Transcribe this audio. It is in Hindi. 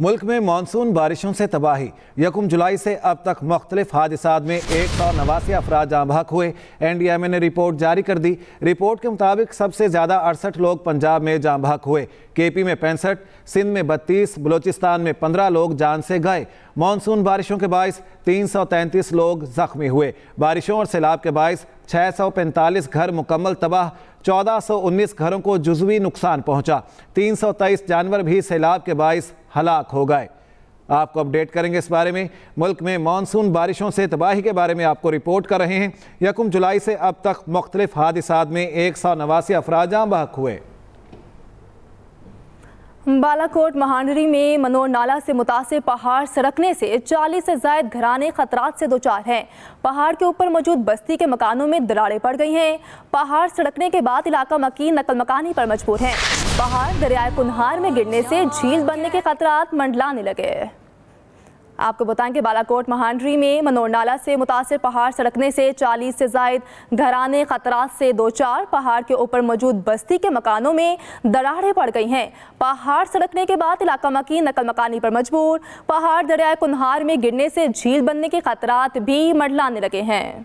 मुल्क में मानसून बारिशों से तबाही। 1 जुलाई से अब तक मुख्तलिफ हादसात में 189 अफराद जाँ बहक हुए। NDMA ने रिपोर्ट जारी कर दी। रिपोर्ट के मुताबिक सबसे ज़्यादा 68 लोग पंजाब में जाँ बहक हुए, KP में 65, सिंध में 32, बलोचिस्तान में 15 लोग जान से गए। मानसून बारिशों के बायस 333 लोग जख्मी हुए। बारिशों और सैलाब के बायस 645 घर मुकम्मल तबाह, 1419 घरों को जुज़वी नुकसान पहुंचा, 323 जानवर भी सैलाब के बायस हलाक हो गए। आपको अपडेट करेंगे इस बारे में। मुल्क में मानसून बारिशों से तबाही के बारे में आपको रिपोर्ट कर रहे हैं। 1 जुलाई से अब तक मुख्तलिफ हादसात में 189 अफराद जाँ बहक हुए। बालाकोट महानगरी में मनोर नाला से मुतासिर पहाड़ सरकने से 40 से ज़ायद घराने खतरात से दोचार हैं। पहाड़ के ऊपर मौजूद बस्ती के मकानों में दरारें पड़ गई हैं। पहाड़ सरकने के बाद इलाका मकीन नकल मकानी पर मजबूर हैं। पहाड़ दरियाए कुन्हार में गिरने से झील बनने के खतरात मंडलाने लगे। आपको बताएं कि बालाकोट महानगरी में मनोर नाला से मुतासिर पहाड़ सरकने से 40 से ज़ायद घराने खतरात से दोचार। पहाड़ के ऊपर मौजूद बस्ती के मकानों में दरारें पड़ गई हैं। पहाड़ सरकने के बाद इलाका मकीन नकल मकानी पर मजबूर। पहाड़ दरियाए कुन्हार में गिरने से झील बनने के खतरात भी मंडलाने लगे हैं।